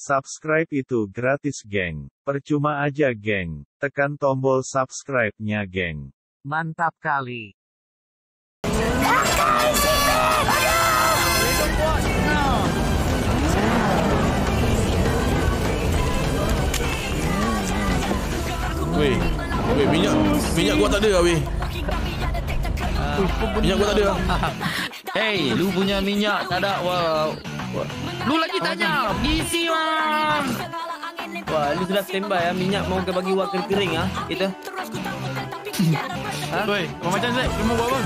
Subscribe itu gratis geng. Percuma aja geng. Tekan tombol subscribe-nya geng. Mantap kali. Weh, weh, minyak gua tak ada lah weh. Minyak gua tak ada. Hey, lu punya minyak tak ada. Wow. Lu lagi tanya, busy bang. Wah, lu sudah standby ya, minyak mau ke bagi wakil kering ah kita. Ha? Weh, macam Zek, dia mau buat apa?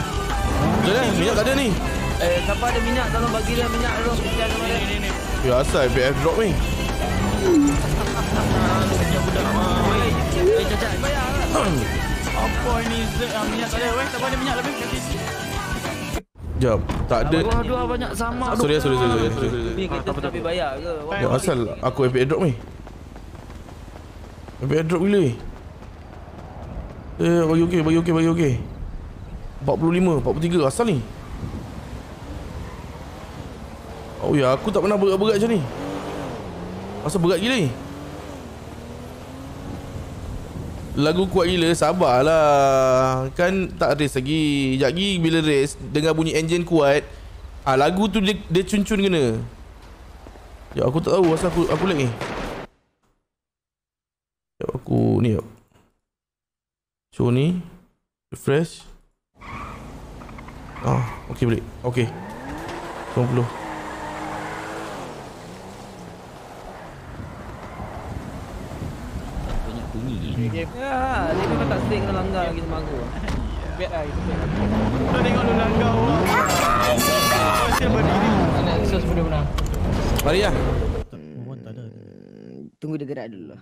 Jangan, minyak tak ada ni. Eh, siapa ada minyak tolong bagilah minyak lu sekejap mana. Ya asal BF drop ni. Eh, cacat bayar lah. Apa ini Zek minyak tak ada weh, siapa ada minyak lebih? Jap, tak ada. Wah, dua banyak sama. Sorry. Ni kita tapi bayar ke? Ya, asal aku FB drop ni. FB drop gila ni. Eh, bagi okey. 45, 43 asal ni. Oh ya, aku tak pernah berat-berat macam ni. Asal berat gila ni. Lagu kuat gila, sabarlah. Kan tak race lagi. Sekejap lagi bila race, dengar bunyi enjin kuat, lagu tu dia cun-cun kena. Ya aku tak tahu asal aku lag ni. Ya aku ni. Show ni. Refresh. Ah, okey balik. Okey. 90. Ya, dia memang tak sering kalau langgar lagi sama aku. Biar lah kita biar. Kau tengok lu langgar orang. Kau siap berdiri. Anak Exos boleh menang. Mari lah. Tunggu dia gerak dulu.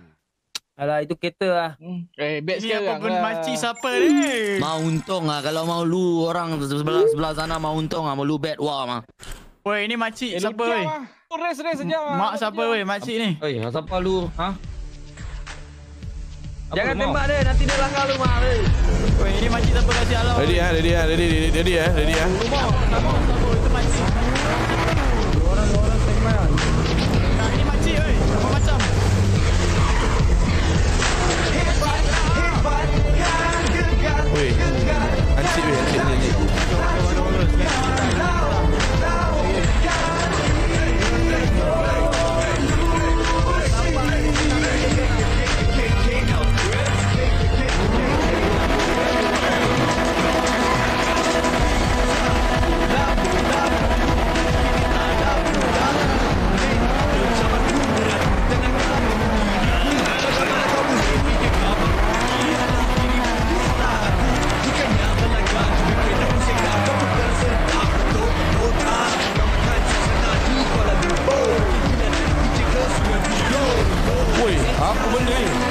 Alah, itu kereta lah. Back sekarang lah. Ini apa pun makcik siapa ni? Mau untung lah. Kalau mau lu orang sebelah sana mau untung lah. Mau lu bad war lah. Weh, ni makcik siapa weh? Race sekejap lah. Mak siapa weh makcik ni? Weh, siapa lu? Ha? Jangan tembak dia, nanti dia langgar lu mak. Weh, ini makcik siapa kasih alam. Ready ah. Sabar, itu makcik. Dua orang tembak ah. Nah, ini makcik weh. Apa macam? Hebat kan. Weh. Ancik ni. Apa benda ni? No!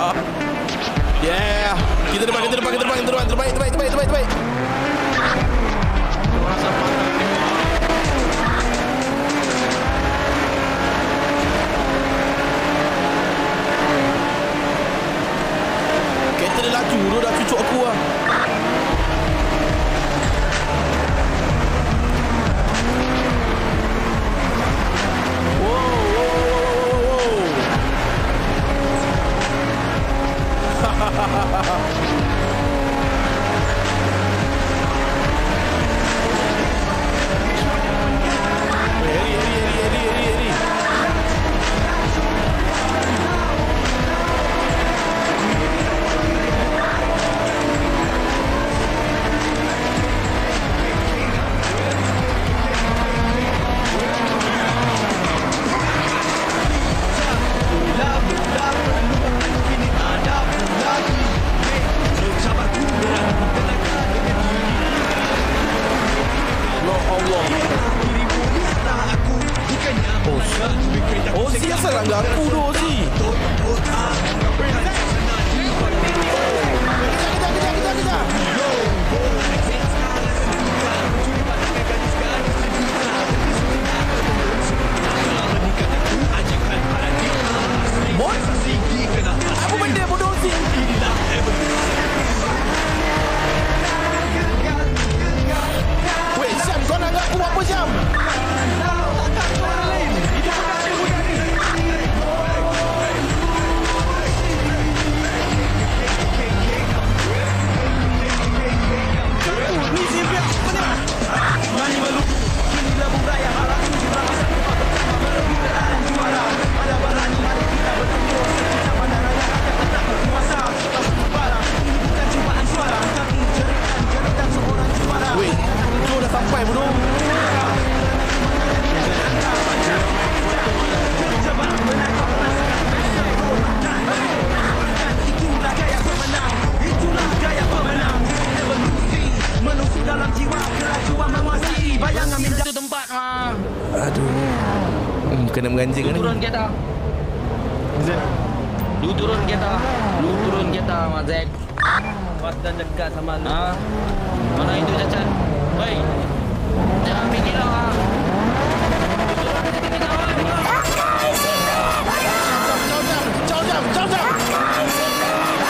up. Yeah. Kita depan, kita depan, kita depan, kita depan, terbaik, terbaik, terbaik, terbaik, terbaik. Kereta dia laju, dia dah cucuk aku lah. Ozi asal langgar aku tu Ozi. What? Apa benda bodoh Ozi? Weh Syam, kau nak anggar aku buat apa Syam? Sampai bodoh. Itulah gaya pemenang. Itulah gaya pemenang. Evolusi menusuk dalam jiwa keracuan menguasai bayangan minda satu tempat. Aduh. Kena menganjing ni. Turun kereta. Zek. Lu turun kereta. Lu turun kereta Mak Zek. Padan dekat sama lu. Mana itu Cacat? Hei. Jangan fikir lah. Pakai situ bayar. Jom, jom, jom, jom. Pakai situ bayar.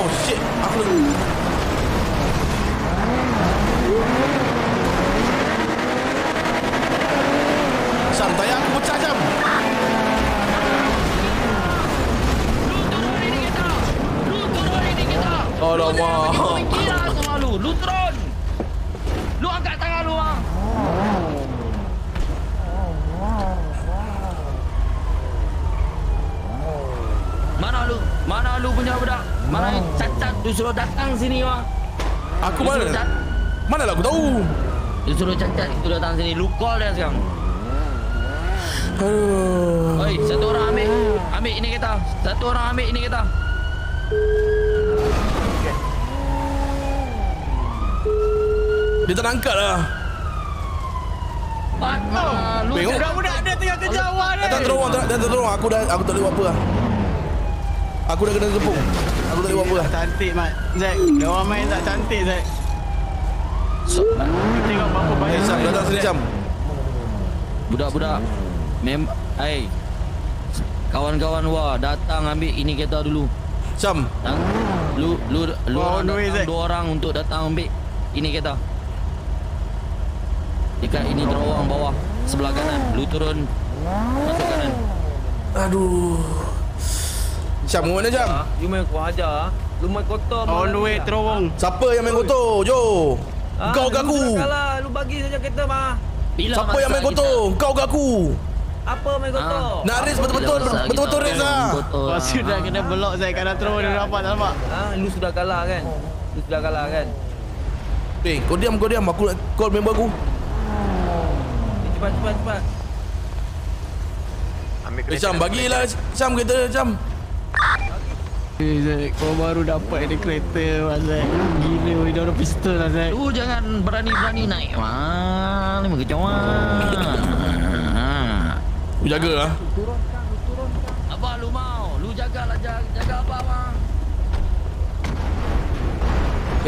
Oh shit, aku santai aku pecah jam. Alamak. Lu fikir lah sama lu. Lu turun. Lu angkat tangan lu lah. Mana lu? Mana lu punya budak? Mana yang Cacat tu suruh datang sini lah. Aku mana? Mana lah aku tahu. Lu suruh Cacat tu datang sini. Lu call dia sekarang. Aduh. Oi, satu orang ambil. Ambil ini kereta. Satu orang ambil ini kereta. Dia tak nak angkat lah. Patah. Tengok. Budak-budak dia tengah kejauhan ni. Tak terorong. Aku tak boleh buat apa lah. Aku dah kena tepung. Aku tak boleh buat apa lah. Cantik, Mat. Zek. Dia orang main tak cantik, Zek. Aku tengok berapa banyak. Zek, datang sini jam. Budak-budak. Memang. Hai. Kawan-kawan wah. Datang ambil ini kereta dulu. Jam. Lu datang dua orang untuk datang ambil ini kereta. Dekat ini terowong bawah sebelah kanan. Lu turun masuk kanan. Aduh. Syam, mana Syam? You main kau ajar. Lu main kotor. On the way terowong. Siapa yang main kotor? Jo. Kau ke aku? Lu bagi saja kereta mah. Siapa yang main kotor? Kau ke aku? Apa main kotor? Nak race betul-betul. Betul-betul race lah. Kau sudah kena blok saya kat dalam terowong dia rapat tak nampak? Lu sudah kalah kan? Lu sudah kalah kan? Eh, kau diam. Aku nak call member aku. Cepat. Syam, bagilah Syam kereta Syam. Zek, kau baru dapat ada kereta, Zek. Gila, dia ada pistol lah, Zek. Jangan berani-berani naik, Mak. มือจ้าlu jaga lah. Abang lu mau, lu jagalah jaga abang bang.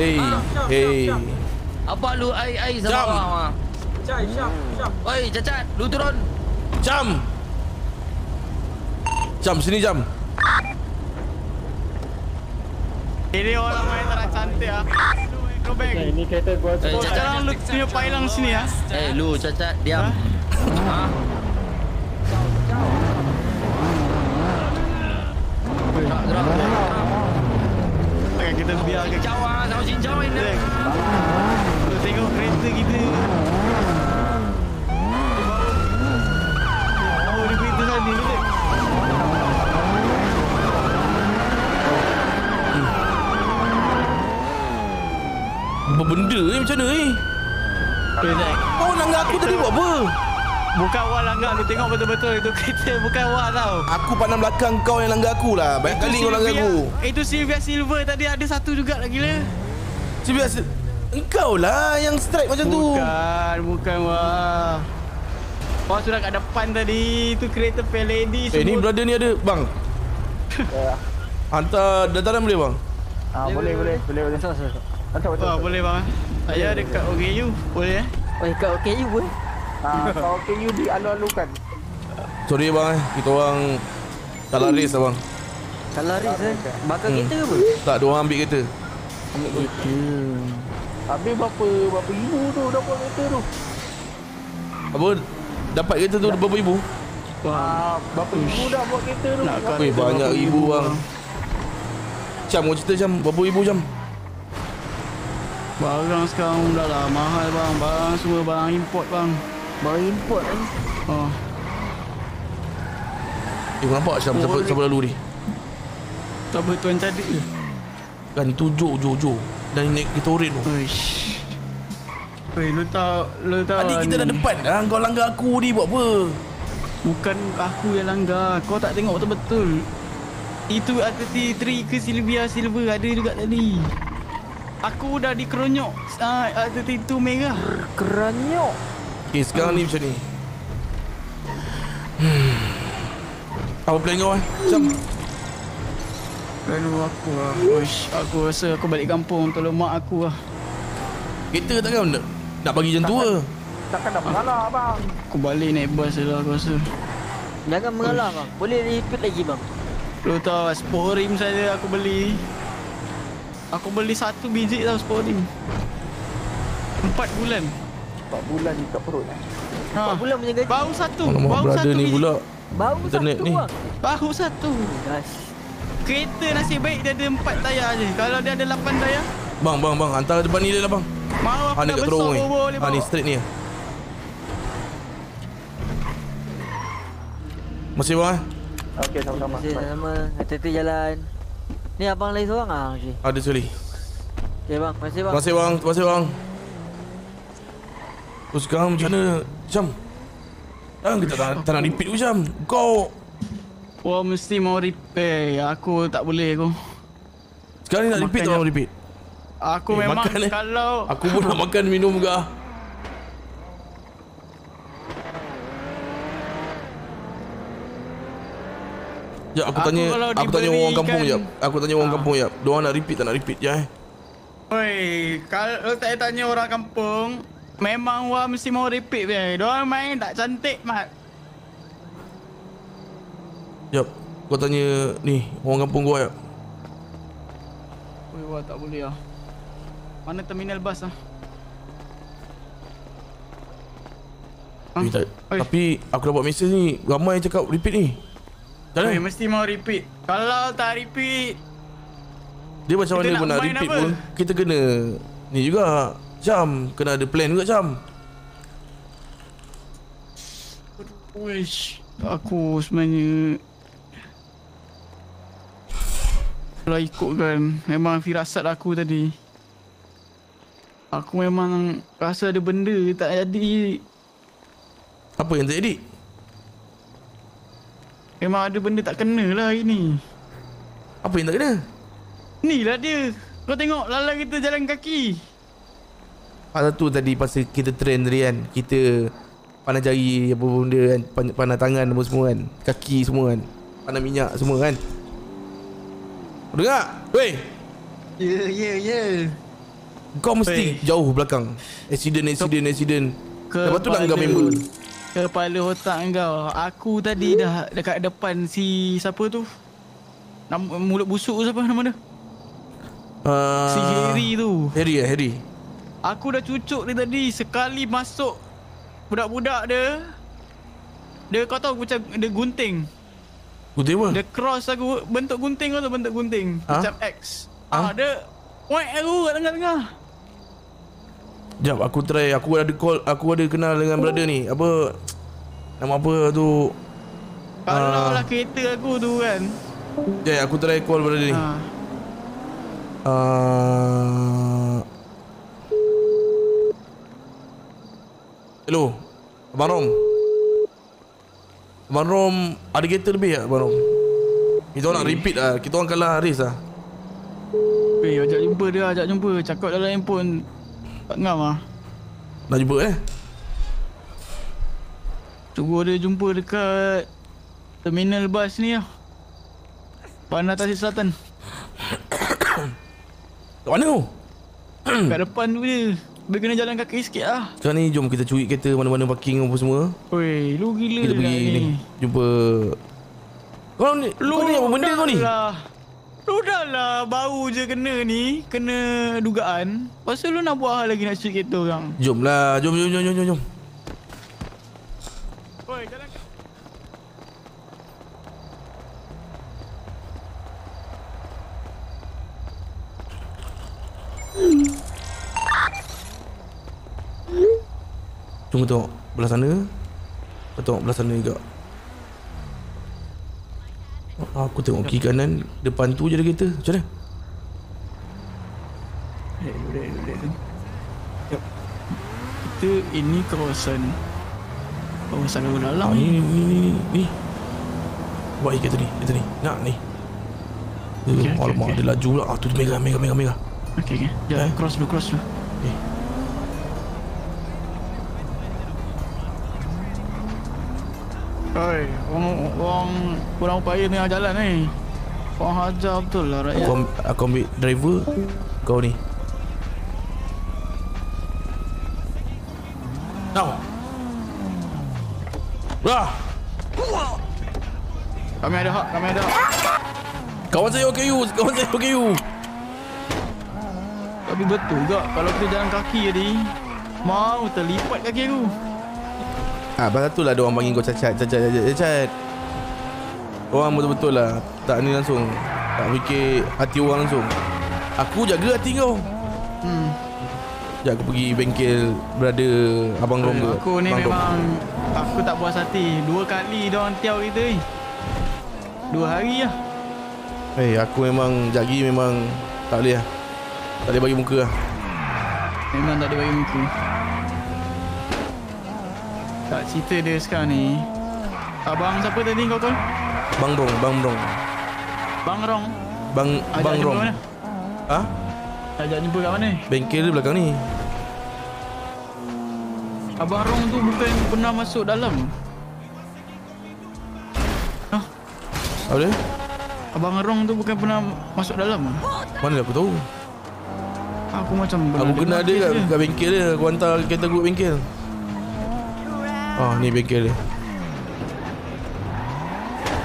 Hey, hey. Abang lu ai sama abang bang. Cai, jam. Oi, Cacat, lu turun. Jam. Jam sini jam. Ini orang main tak cantik ah. Lu beg. Ini kereta gua. Cacat lu punya pailang sini ya. Eh lu Cacat diam. Ha? Takkan kita biar ke Jawa sama Sinjau ini. Lu tengok kereta kita. Oh, dia pergi tengah ni. Apa benda ni macam mana ni? Kau langgar aku tadi buat apa? Bukan awak langgar, lu tengok betul-betul itu kereta bukan awak tau. Aku pandang belakang kau yang langgar aku lah. Banyak kali kau langgar aku. Itu Silvia Silver tadi ada satu juga lagi lah. Silvia Silver? Engkau lah yang strike macam tu. Bukan wah. Kau sudah kat depan tadi. Itu kereta Fair Lady semua. Eh ni brother ni ada bang. Hantar dataran boleh bang? Ah boleh. Hantar. Boleh bang. Saya dekat OKU boleh eh? Oh dekat OKU boleh. Kalau KU dialu-alukan. Sorry bang, kita orang tak laris abang. Tak laris eh? Bakar kereta ke apa? Tak, diorang ambil kereta. Habis berapa ribu tu dapat kereta tu? Apa? Dapat kereta tu berapa ribu? Berapa ribu dah buat kereta tu? Banyak ribu bang. Cam, kau cerita Cam, berapa ribu Cam? Barang sekarang dah lah mahal bang. Barang semua barang import bang. Barang import kan? Haa. Kau nampak Syam siapa lalu ni? Tak apa, tuan cadik je. Kan itu Jo. Dah naik kereta oren tu. Uish. Weh, lu tahu tadi kita dah depan dah. Kau langgar aku ni buat apa? Bukan aku yang langgar. Kau tak tengok betul-betul. Itu ada T3 ke Silvia Silver ada juga tadi. Aku dah dikeronyok. Ada T2 merah. Keronyok? Okay, sekarang ni macam ni. Apa plan kau eh? Macam? Plan aku lah. Uish, aku rasa aku balik kampung tolong mak aku lah. Kereta takkan nak bagi macam tu ke? Takkan nak mengalah bang. Aku balik naik bas je lah aku rasa. Jangan mengalah bang. Boleh repeat lagi bang. Lu tahu lah, sport rim saja aku beli. Aku beli satu biji tau sport rim. 4 bulan. 4 bulan ni kat perut. 4 bulan punya gaji. Baru satu ni pula. Baru satu. Kereta nasib baik dia ada 4 tayar je. Kalau dia ada 8 tayar. Bang. Hantar depan ni dia lah bang. Mau aku dah besok boleh bawa. Ni straight ni. Masih bang? Okey, sama-sama. Hati-hati jalan. Ni abang lain seorang ah. Ada sekali. Okey bang, masih bang. Kau sekarang macam mana, Syam? Kita tak nak repeat tu, Syam. Kau... Wah, mesti mau repeat. Aku tak boleh aku. Sekarang ni nak repeat tak nak repeat? Aku memang makan, kalau... Aku pun nak makan, minum ke. Sekejap, aku tanya orang kampung sekejap. Aku tanya orang kampung sekejap. Diorang nak repeat tak nak repeat, sekejap eh. Oi, kalau tak tanya orang kampung, memang wah mesti mau repeat je. Diorang main tak cantik mat. Jap, kau tanya ni orang kampung gua jap. Oi wah tak boleh ah. Mana terminal bas ah? Tapi aku dapat mesej ni ramai cakap repeat ni. Oi mesti mau repeat. Kalau tak repeat dia macam mana pun nak repeat apa? Pun kita kena ni juga. Jam, kena ada plan juga Jam. Uish, aku sebenarnya kalau ikutkan memang firasat aku tadi. Aku memang rasa ada benda tak jadi. Apa yang tak jadi? Memang ada benda tak kena lah hari ni. Apa yang tak kena? Ni lah dia. Kau tengok lala kita jalan kaki. pasal tu tadi, pasal kita train tadi kan, kita panah jari apa benda kan, panah tangan apa semua kan, kaki semua kan, panah minyak semua kan. Dengar? Weh. Ya, ya, ya. Kau mesti jauh belakang. Accident. Lepas tu langgar member. Kepala otak kau. Aku tadi dah dekat depan si siapa tu? Nama, mulut busuk tu siapa nama dia? Si Harry tu. Harry. Aku dah cucuk dia tadi. Sekali masuk budak-budak dia. Dia kau tahu macam dia gunting. Gunting apa? Dia cross aku. Bentuk gunting kau tu, bentuk gunting. Ha? Macam X. Ha? Dia whack aku kat tengah-tengah. Jap aku try, aku ada kenal dengan brother ni. Apa nama apa tu? Kalau lah kereta aku tu kan. Jap aku try call brother ni. Hello. Abang Rom ada kereta lebih tak Abang Rom? Kita orang nak repeat lah. Kita orang kalah race lah. Weh, ajak jumpa. Cakap dalam handphone tak ngam lah. Nak jumpa Tunggu dia jumpa dekat terminal bas ni lah. Panah Tasik Selatan. Kat mana tu? Kat depan tu je. Dia kena jalan kaki sikit lah. Sekarang ni jom kita curi kereta mana-mana parking apa semua. Weh, lu gila kita pergi ni. Jumpa. Kau ni, apa benda kau ni? Lu dah lah, baru je kena ni. Kena dugaan. Lepas tu lu nak buat hal lagi, nak curi kereta orang. Jom lah, jom. Oi, jalan. Cuma tengok belah sana. Tengok belah sana juga. Aku tengok kiri kanan, depan tu je ada kereta. Macam mana? Kita ini kawasan Lagu Dalam ni. Buat kereta ni. Nak ni. Alamak, dia laju pula. Tu mega. Okay. Jom, cross dulu. Okay. Oi, orang kurang upaya tengah jalan ni. Orang hajar betul lah rakyat. Aku ambil driver, kau ni. Now. Wah. Kami ada hak. Kawan saya OKU. Tapi betul tak kalau kita jalan kaki tadi, mau terlipat kaki aku. Pasal tu lah dia orang panggil kau cacat. Orang betul-betul lah tak ni langsung. Tak fikir hati orang langsung. Aku jaga hati kau. Sekejap aku pergi bengkel brother Abang Rom. Aku ni Abang memang Rom. Aku tak puas hati. 2 kali dia orang tiaw kita ni. 2 hari lah. Aku memang jagi memang tak boleh lah. Tak boleh bagi muka lah. Memang tak boleh bagi muka. Tak cerita dia sekarang ni. Abang siapa tadi kau call? Bang Rong. Bang Rong. Ha? Ajak jumpa kat mana? Bengkel dia belakang ni. Abang Rong tu bukan pernah masuk dalam. Hah? Apa dia? Abang Rong tu bukan pernah masuk dalam. Mana aku tahu? Aku macam aku kenal dia kat bengkel dia. Aku hantar kereta group bengkel. Ni bengkel dia.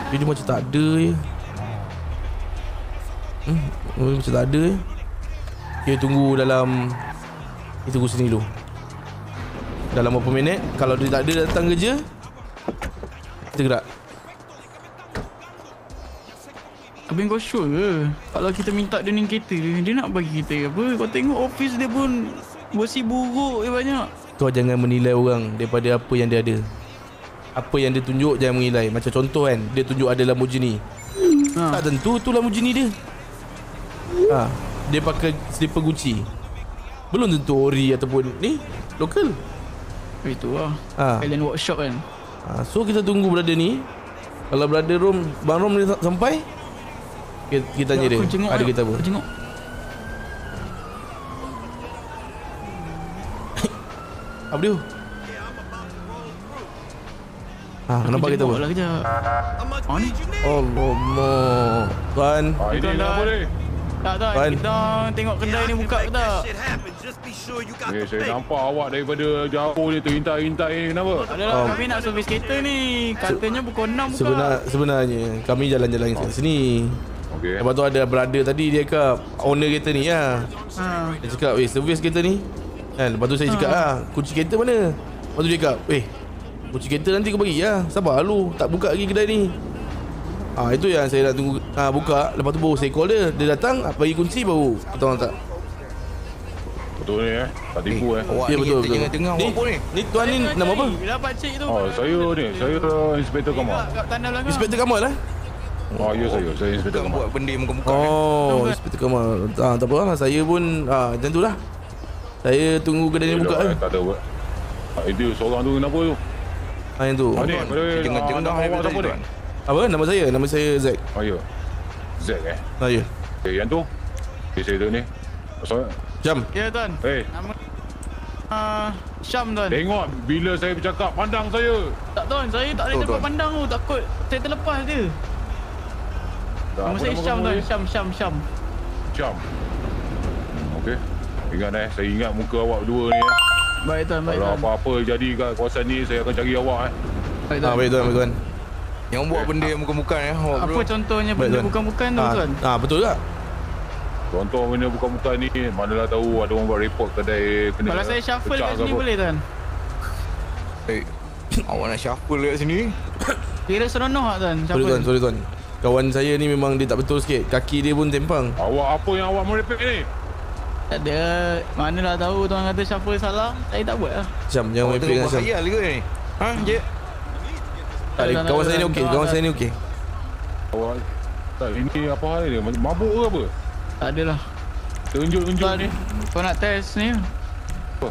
Dia macam tak ada je. Macam tak ada je. Kita tunggu sini dulu. Dalam berapa minit, kalau dia tak ada datang kerja, kita gerak. Abang kau sure ke? Kalau kita minta dia ni kereta, dia nak bagi kita apa? Kau tengok office dia pun bersih buruk dia banyak. Kau jangan menilai orang daripada apa yang dia ada. Apa yang dia tunjuk jangan menilai. Macam contoh kan, dia tunjuk ada Lamborghini. Tak tentu tu Lamborghini dia. Dia pakai slipper Gucci. Belum tentu ori ataupun ni lokal. Itu lah. Island workshop kan. So kita tunggu brother ni. Kalau brother Rom, Bang Rom ni sampai, kita tanya dia ada kita apa. Tengok. Abdul. Ah, kenapa kita buat? Oh ni. Allah. Tuan. Tak kita tengok kedai ni buka ke tak? Eh, saya nampak awak daripada jauh dia terhintai-hintai ni, kenapa? Adalah kami nak servis kereta ni. Katanya pukul 6 buka. Sebenarnya kami jalan-jalan kat sini. Okey. Lepas tu ada brother tadi dia cakap owner kereta ni lah. Dia cakap, "Weh, servis kereta ni." Kan, lepas tu saya cakap, "Ah, kunci kereta mana?" Lepas tu dia cakap, "Weh, kunci kereta nanti kau bagi lah. Sabar lu, tak buka lagi kedai ni." Ah, itu yang saya nak tunggu buka, lepas tu baru saya call dia. Dia datang, bagi kunci baru kita orang tak. Betul ni tak tipu Ya betul. Tengah apa ni? Ni tuan ni nama apa? Bila pak cik tu. Oh, saya ni. Saya Inspektor Kamal. Inspektor Kamal lah. Oh, ya saya Inspektor Kamal. Buat benda muka-muka ni. Oh, Inspektor Kamal. Ah, tak apalah, saya pun macam tulah. Saya tunggu kedai ni buka kan. Tak ada apa. Itu seorang tu kenapa tu? Ah, yang tu. Tengah-tengah apa ni? Apa? Nama saya Zack. Oh ya. Zack Oh ya. Yang tu? Saya tu ni. Pasal Syam. Ya tuan. Nama Syam tuan. Tengok bila saya bercakap pandang saya. Tak tuan, saya tak boleh dapat pandang tu, takut saya terlepas dia. Nama saya Syam tuan, Syam. Syam. Okey. Ingat saya ingat muka awak dua ni. Baik tuan, baik tuan. Kalau apa-apa jadi kat kawasan ni saya akan cari awak Baik tuan. Baik tuan. Yang buat benda yang bukan-bukan Apa bro. Contohnya benda bukan-bukan tu tuan? Betul tak? Contoh benda bukan-bukan ni manalah tahu ada orang buat report kedai kena. Kalau saya shuffle kat sini boleh tuan? Awak nak shuffle kat sini? Kira seronok tak tuan? Sorry tuan. Kawan saya ni memang dia tak betul sikit. Kaki dia pun tempang. Awak apa yang awak merepek ni? Tak ada. Manalah tahu tuan kata shuffle salah. Saya tak buat lah. Jam jangan merepek dengan Syam. Bahaya ke ni? Je. Kawan saya ni okey, Tak, ini apa hal dia? Mabuk ke apa? Tak adalah. Tunjuk ni. Kau nak test ni? Apa?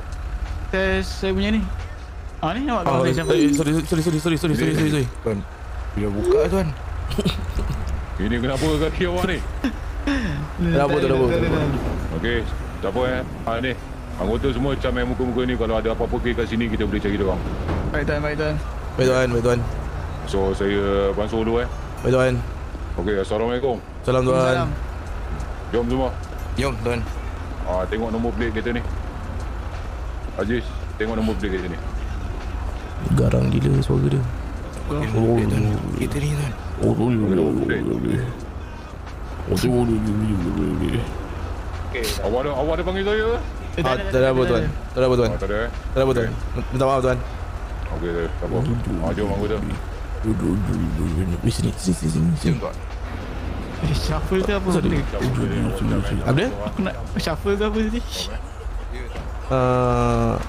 Test saya punya ni. Ni awak kawan saya siapa? Sorry. Tuan. Bila buka tuan. Ini kenapa kaki awak ni? Kenapa? Okey, tak apa ni. Anggota semua camai muka-muka ni, kalau ada apa-apa kat sini kita boleh cari dia orang. Baik tuan. Baik tuan. So saya basuh dulu Baik tuan. Okey, assalamualaikum. Salam tuan. Jom semua. Jom tuan. Tengok nombor plate kereta ni. Aziz, tengok nombor plate kereta ni. Garang gila suara dia. Kereta ni tuan. Oh, okey. Awak ada panggil saya? Tak ada apa tuan. Tak ada tuan. Minta maaf tuan. Okey, tak apa. Jom anggota. Sini. Shuffle ke apa? Abdul? Aku nak shuffle ke apa tadi?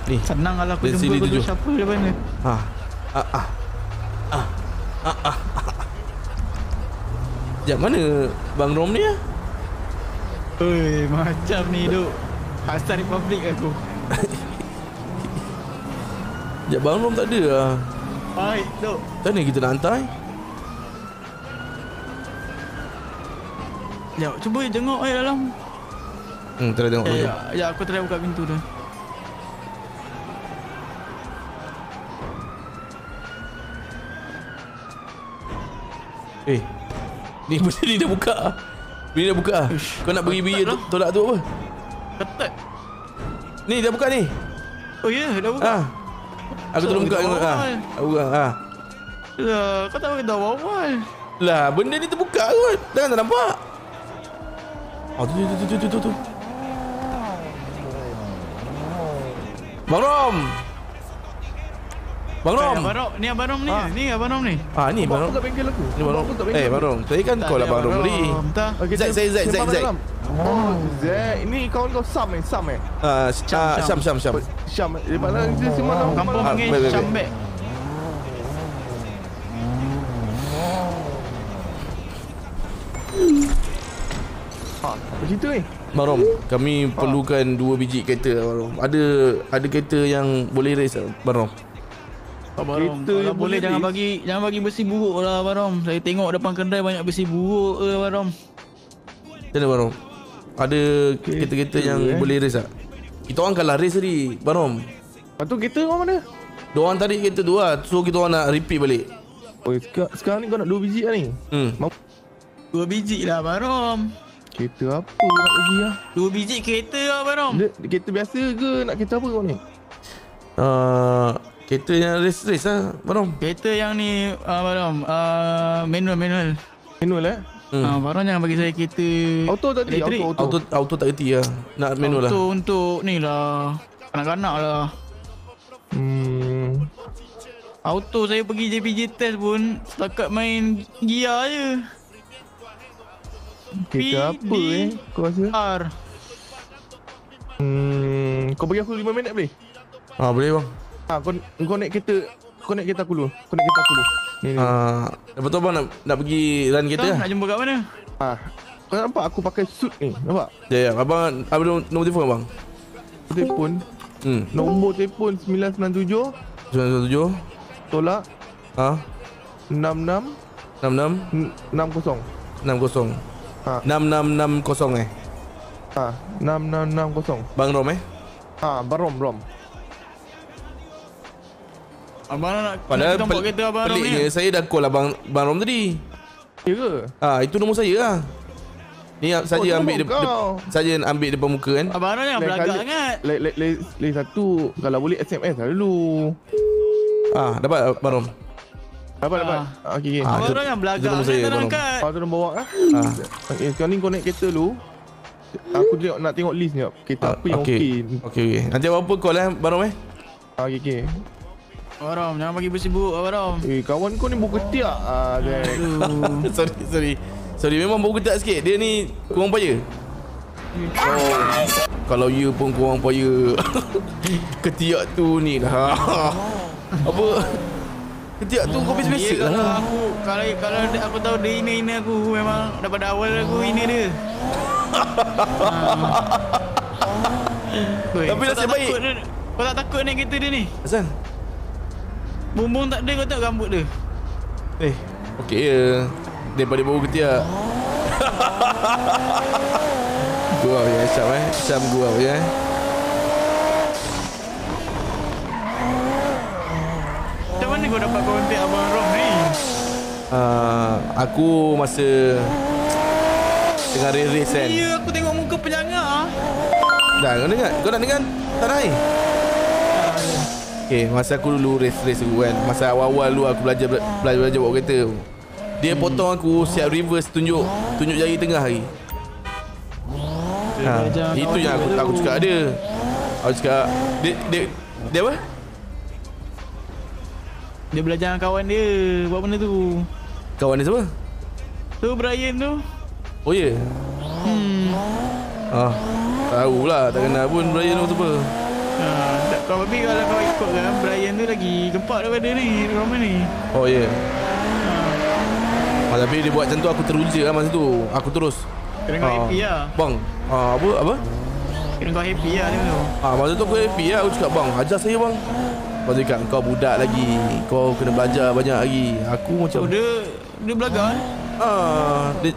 Ni. Senang kalau aku jumpa kau shuffle dari mana. Sekejap, mana Bang Rom ni Oi, macam ni duk. Hashtag Republic aku. Sekejap, Bang Rom tak ada lah. Baik, duk. Macam mana kita nak hantar Sekejap, cuba tengok dalam. Try tengok dulu. Sekejap, aku try buka pintu dah. Ni benda ni dah buka lah. Ush, kau nak bagi biar tolak tu apa? Ketat. Ni, dah buka ni. Oh ya, dah buka. Aku tolong buka dengan aku buka. Lah, kau tak beritahu awal. Lah, benda ni terbuka kot. Jangan tak nampak. Tu. Bang Rom. Ni Abang Rom ni. Ni Abang Rom. Kau tak panggil aku. Abang Rom. Saya kan call Abang Rom tadi. Zack. Oh, Zack. Ini kawan kau Sam. Syam. Daripada dia semua kampung panggil Syam back. Begitu Abang Rom, kami perlukan 2 biji kereta Abang Rom. Ada kereta yang boleh race Abang Rom. Abang Rom, boleh jangan bagi besi buruk lah Abang Rom. Saya tengok depan kedai banyak besi buruk Abang Rom. Macam mana Abang Rom? Ada kereta-kereta yang boleh race tak? Kita orang kalah race tadi Abang Rom. Lepas tu kereta orang mana? Diorang tarik kereta tu lah. So kita orang nak repeat balik. Oh, sekarang ni kau nak 2 biji lah ni? Hmm. 2 biji lah Abang Rom. Kereta apa kau nak pergi lah? 2 biji kereta lah Abang Rom. Kereta biasa ke nak kereta apa kau ni? Kereta yang race-race lah Abang Rom. Kereta yang ni Abang Rom, manual. Manual eh? Abang Rom jangan bagi saya kereta auto tadi. Auto tak kerti lah. Nak manual lah. Auto untuk ni lah, kanak-kanak lah. Auto saya pergi JPJ test pun setakat main gear je. Kereta apa kau rasa? R. Kau bagi aku 5 minit boleh? Ah boleh bang. Ah kau naik kereta, aku dulu. Ni. Lepas tu abang nak pergi run kereta lah. Nak jumpa kat mana? Kau nampak aku pakai suit ni, nampak? Ya. Abang ada nombor telefon abang? Telefon. Nombor telefon 997 tolak 66 60 6660 6660 Bang Rom Bang Rom abang nak kita nampak kereta Abang Rom ni. Saya dah call abang Rom tadi. Ya ke? Itu nombor saya lah. Ni saja ambil depan muka kan. Abang Rom yang belagak sangat. Lain satu kalau boleh SMS lah dulu. Dapat Abang Rom. Dapat. Okey. Abang Rom yang belagak saya angkat. Kau tolong bawa ah. Okey, sekarang ni kau naik kereta dulu. Aku nak tengok list ni. Kereta aku yang okey. Nanti apa call lah Abang Rom Okey. Abang Rom jangan bagi bersibuk Abang Rom. Kawan kau ni buku ketiak. Sorry memang buku ketiak sikit. Dia ni kurang paya. Kalau you pun kurang paya. Ketiak tu ni lah. Apa? Ketiak tu kau biasa-biasa lah. Kalau aku tahu dia hina aku memang daripada awal aku hina dia. Tapi nasib baik. Kau tak takut naik kereta dia ni? Asal? Bumbung tak ada kau tengok rambut dia. Okey je. Daripada bau ketiak. Gurau je Syam Syam gurau je Kau dapat kontak Abang Rom ni? Aku masa tengah race kan. Ya, aku tengok muka penyangga. Dah, kau dengar? Kau nak dengar? Tak naik? Okay, masa aku dulu race dulu kan. Masa awal-awal dulu aku belajar bawa kereta. Dia potong aku siap reverse tunjuk jari tengah lagi. Itu yang aku cakap dia. Aku cakap dia apa? Dia belajar dengan kawan dia buat benda tu. Kawan dia siapa? Tu Brian tu. Oh ya? Tahu lah, tak kenal pun Brian tu apa. Tapi kalau kau ikut kan, Brian tu lagi gempak daripada ni, Roman ni. Oh ya? Tapi dia buat macam tu, aku teruja lah masa tu. Aku terus kena kau happy lah bang. Apa? Kena kau happy lah dia tu. Masa tu aku happy lah, aku cakap bang ajar saya bang. Kau cakap kau budak lagi, kau kena belajar banyak lagi. Aku macam dia belagak kan?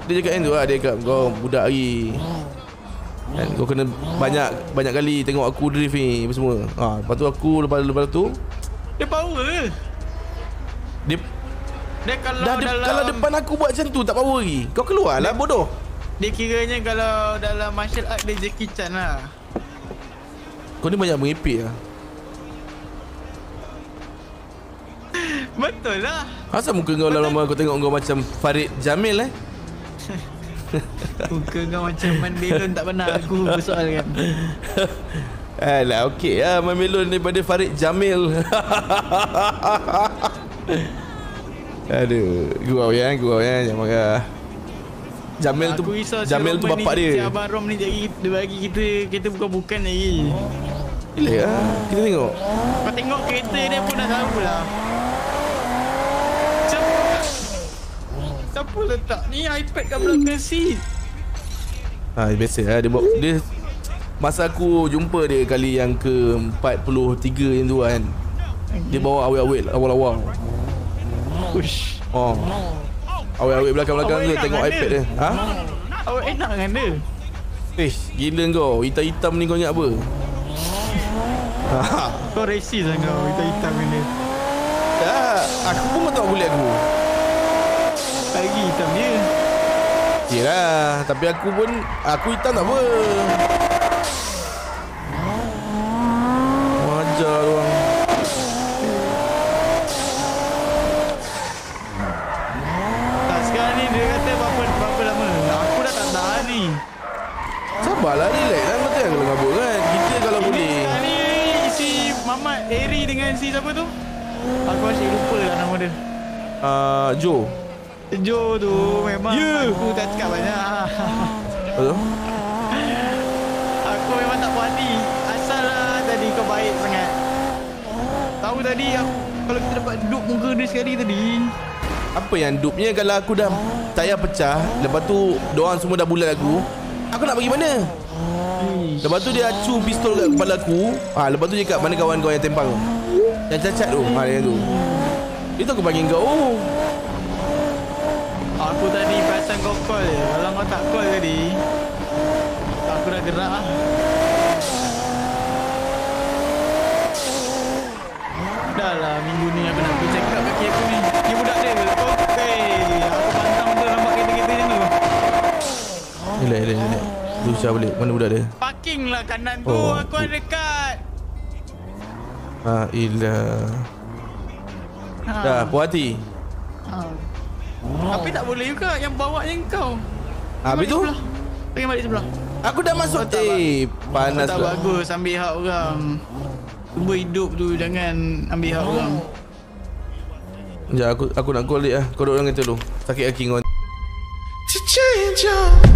Dia cakap kan tu lah, dia cakap kau budak lagi kan, kau kena banyak kali tengok aku drift ni apa semua. Lepas tu aku lepas tu dia power ke? Dia kalau depan aku buat macam tu tak power lagi. Kau keluar lah bodoh. Dia kiranya kalau dalam martial art dia Jackie Chan lah. Kau ni banyak mengepek lah. Betul lah. Asal muka kau lama-lama aku tengok kau macam Farid Jamil Muka kau macam Mandelon tak pernah aku bersoalkan. Alah okey lah Mandelon daripada Farid Jamil. Aduh, gurau ya jangan marah. Jamil tu bapak dia. Abang Rom ni dia bagi kita bukan lagi. Gila lah. Kita tengok. Kau tengok kereta dia pun dah tahu lah. Siapa letak ni iPad kat belakang seat? Biasalah dia masa aku jumpa dia kali yang ke 43 yang tu kan. Dia bawa awet-awet awal-awal. Ush. Awet-awet belakang-belakang tu tengok iPad dia. Awet enak dengan dia. Gila kau. Hitam-hitam ni kau ingat apa? Koreksi sangat hitam-hitam ni. Tak, aku pun tak boleh aku. Lagi hitam dia. Yelah, tapi aku pun, aku hitam tak apa. Wajar orang. Tak, sekarang ni dia kata berapa lama. Aku dah tak tahan ni. Sabarlah, relax lah. Betul yang kena mabuk kan. Kita kalau boleh. Sekarang ni si Mamat Eri dengan si siapa tu? Aku asyik lupa lah nama dia. Joe. Joe tu memang aku tak cakap banyak. Hello? Aku memang tak puas hati. Asal lah tadi kau baik sangat. Tahu tadi aku, kalau kita dapat dupe muka dia sekali tadi. Apa yang dupe-nya kalau aku dah tayar pecah. Lepas tu diorang semua dah bulat aku nak pergi mana? Lepas tu dia acu pistol kat kepala aku. Lepas tu dia kat mana kawan kau yang tempang tu? Yang cacat tu? Dia tu. Itu aku panggil kau. Aku tadi perasan kau call je. Kalau kau tak call tadi, aku dah gerak lah. Dah lah minggu ni aku nak pergi check up kaki aku ni. Dia budak dia ke? Okey. Aku pantang betul nampak kereta-kereta macam tu. Relax. Tu Syah balik. Mana budak dia? Parking lah kanan tu. Aku ada dekat. Dah puas hati. Tapi tak boleh juga yang bawa yang kau. Habis tu? Pergi balik sebelah. Aku dah masuk. Panas tak lah. Bagus ambil hak orang. Cuba hidup tu jangan ambil hak orang. Sekejap aku nak call dia lah. Kau duduk dalam kereta dulu. Sakit kaki kau.